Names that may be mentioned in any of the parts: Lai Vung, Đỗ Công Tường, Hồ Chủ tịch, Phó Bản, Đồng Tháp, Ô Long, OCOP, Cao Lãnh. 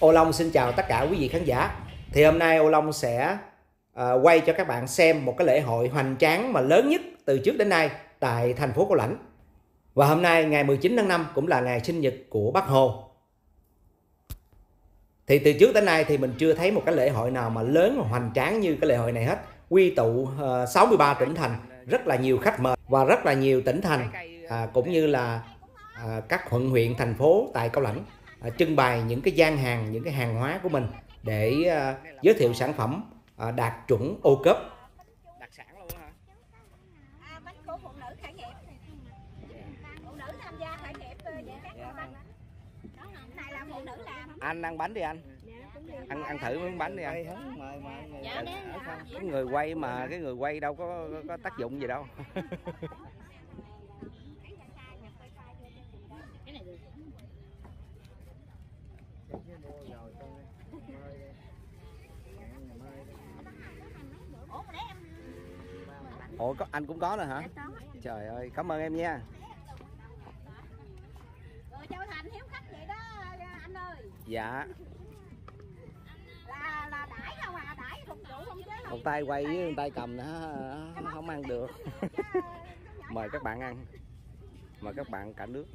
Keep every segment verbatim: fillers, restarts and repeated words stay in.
Ô Long xin chào tất cả quý vị khán giả. Thì hôm nay Ô Long sẽ uh, quay cho các bạn xem một cái lễ hội hoành tráng mà lớn nhất từ trước đến nay tại thành phố Cao Lãnh. Và hôm nay ngày mười chín tháng năm cũng là ngày sinh nhật của Bác Hồ. Thì từ trước tới nay thì mình chưa thấy một cái lễ hội nào mà lớn và hoành tráng như cái lễ hội này hết. Quy tụ uh, sáu mươi ba tỉnh thành, rất là nhiều khách mời và rất là nhiều tỉnh thành à, cũng như là à, các quận huyện thành phố tại Cao Lãnh à, trưng bày những cái gian hàng, những cái hàng hóa của mình để à, giới thiệu sản phẩm à, đạt chuẩn ô cốp. Anh ăn bánh đi anh. Ăn ăn thử miếng bánh đi anh. Cái người quay mà cái người quay đâu có, có tác dụng gì đâu. Ủa có, anh cũng có nữa hả? Trời ơi, cảm ơn em nha. Dạ. Là, là đãi không à, đãi phục vụ không chứ không. Một tay quay với một tay cầm nó không ăn được. Mời các bạn ăn. Mời các bạn cả nước,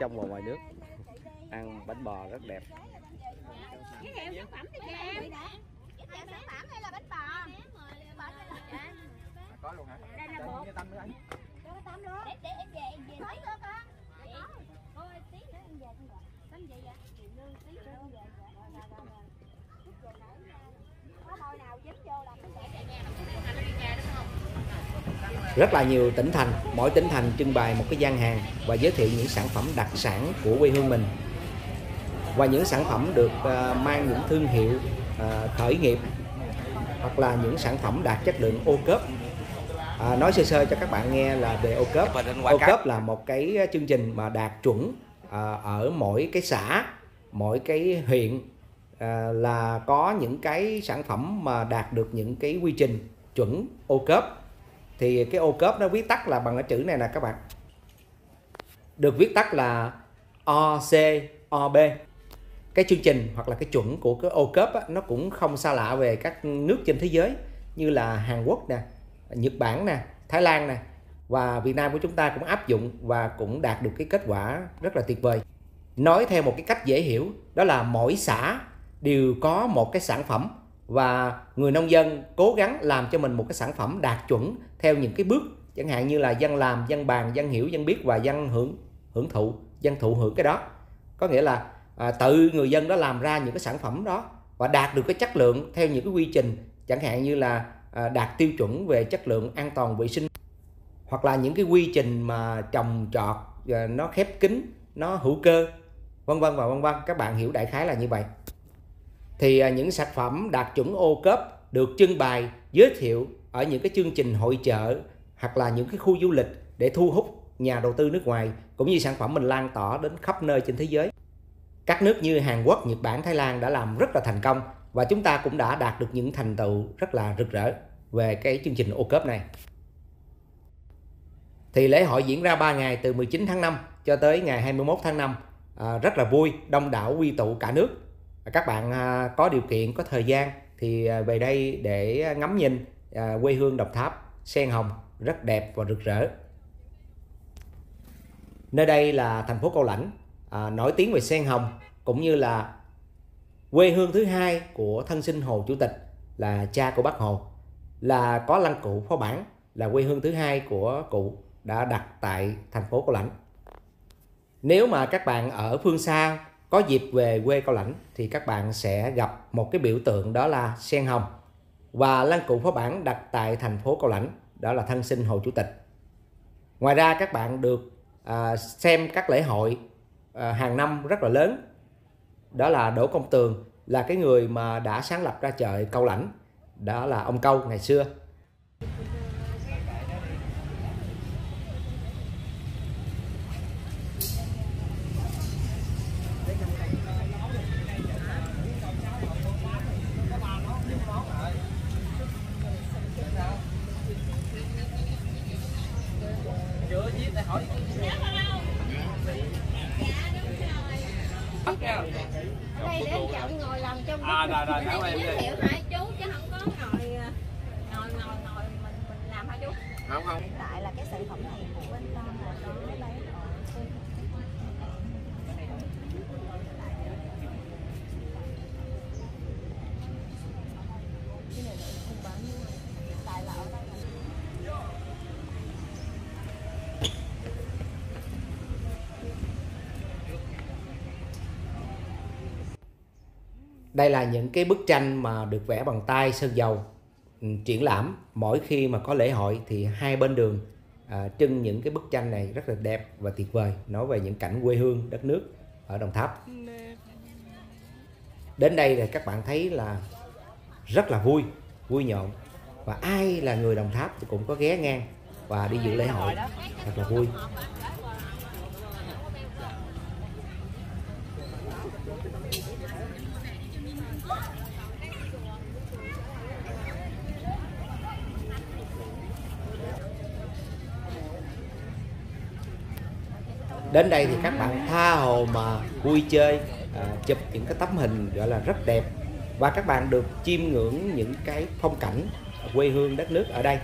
trong và ngoài nước, ăn bánh bò rất đẹp. Có luôn hả? Đây là bột. Rất là nhiều tỉnh thành, mỗi tỉnh thành trưng bày một cái gian hàng và giới thiệu những sản phẩm đặc sản của quê hương mình. Và những sản phẩm được mang những thương hiệu khởi nghiệp hoặc là những sản phẩm đạt chất lượng ô cốp. À, nói sơ sơ cho các bạn nghe là về ô cốp. ô cốp là một cái chương trình mà đạt chuẩn ở mỗi cái xã, mỗi cái huyện là có những cái sản phẩm mà đạt được những cái quy trình chuẩn ô cốp. Thì cái ô cốp nó viết tắt là bằng cái chữ này nè các bạn. Được viết tắt là ô cốp. Cái chương trình hoặc là cái chuẩn của cái ô cốp á, nó cũng không xa lạ về các nước trên thế giới như là Hàn Quốc nè, Nhật Bản nè, Thái Lan nè. Và Việt Nam của chúng ta cũng áp dụng và cũng đạt được cái kết quả rất là tuyệt vời. Nói theo một cái cách dễ hiểu, đó là mỗi xã đều có một cái sản phẩm và người nông dân cố gắng làm cho mình một cái sản phẩm đạt chuẩn theo những cái bước, chẳng hạn như là dân làm, dân bàn, dân hiểu, dân biết và dân hưởng hưởng thụ, dân thụ hưởng cái đó. Có nghĩa là à, tự người dân đó làm ra những cái sản phẩm đó và đạt được cái chất lượng theo những cái quy trình, chẳng hạn như là à, đạt tiêu chuẩn về chất lượng an toàn vệ sinh, hoặc là những cái quy trình mà trồng trọt nó khép kín, nó hữu cơ, vân vân và vân vân. Các bạn hiểu đại khái là như vậy. Thì những sản phẩm đạt chuẩn ô cốp được trưng bày, giới thiệu ở những cái chương trình hội chợ hoặc là những cái khu du lịch để thu hút nhà đầu tư nước ngoài, cũng như sản phẩm mình lan tỏa đến khắp nơi trên thế giới. Các nước như Hàn Quốc, Nhật Bản, Thái Lan đã làm rất là thành công và chúng ta cũng đã đạt được những thành tựu rất là rực rỡ về cái chương trình ô cốp này. Thì lễ hội diễn ra ba ngày từ mười chín tháng năm cho tới ngày hai mươi mốt tháng năm, à, rất là vui, đông đảo quy tụ cả nước. Các bạn à, có điều kiện, có thời gian thì à, về đây để ngắm nhìn à, quê hương Đồng Tháp sen hồng rất đẹp và rực rỡ. Nơi đây là thành phố Cao Lãnh à, nổi tiếng về sen hồng cũng như là quê hương thứ hai của thân sinh Hồ Chủ tịch là cha của Bác Hồ, là có lăng cụ Phó Bản là quê hương thứ hai của cụ, đã đặt tại thành phố Cao Lãnh. Nếu mà các bạn ở phương xa có dịp về quê Cao Lãnh thì các bạn sẽ gặp một cái biểu tượng, đó là sen hồng, và lăng cụ Phó Bản đặt tại thành phố Cao Lãnh, đó là thân sinh Hồ Chủ tịch. Ngoài ra các bạn được à, xem các lễ hội à, hàng năm rất là lớn, đó là Đỗ Công Tường là cái người mà đã sáng lập ra chợ Cao Lãnh, đó là ông Câu ngày xưa. đây để chậu ngồi làm trong à, đó, đó, đó, em giới thiệu hai chú chứ không có ngồi ngồi ngồi ngồi mình mình làm hai chú không không. Hiện tại là cái sản phẩm này của anh con là nó lấy đây là những cái bức tranh mà được vẽ bằng tay sơn dầu triển lãm. Mỗi khi mà có lễ hội thì hai bên đường à, trưng những cái bức tranh này rất là đẹp và tuyệt vời, nói về những cảnh quê hương đất nước ở Đồng Tháp. Đến đây thì các bạn thấy là rất là vui, vui nhộn, và ai là người Đồng Tháp thì cũng có ghé ngang và đi dự lễ hội thật là vui. Đến đây thì các bạn tha hồ mà vui chơi, à, chụp những cái tấm hình gọi là rất đẹp, và các bạn được chiêm ngưỡng những cái phong cảnh quê hương đất nước ở đây.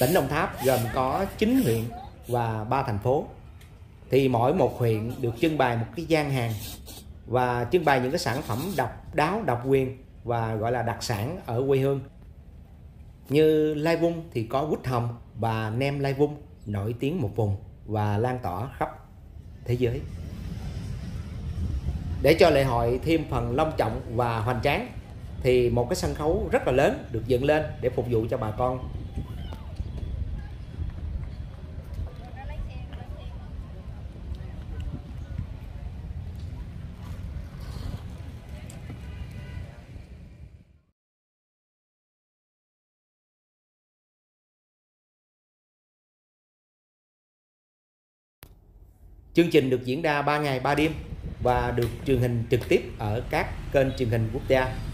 Tỉnh Đồng Tháp gồm có chín huyện và ba thành phố. Thì mỗi một huyện được trưng bày một cái gian hàng và trưng bày những cái sản phẩm độc đáo, độc quyền và gọi là đặc sản ở quê hương. Như Lai Vung thì có quýt hồng và nem Lai Vung nổi tiếng một vùng và lan tỏa khắp thế giới. Để cho lễ hội thêm phần long trọng và hoành tráng thì một cái sân khấu rất là lớn được dựng lên để phục vụ cho bà con. Chương trình được diễn ra ba ngày ba đêm và được truyền hình trực tiếp ở các kênh truyền hình quốc gia.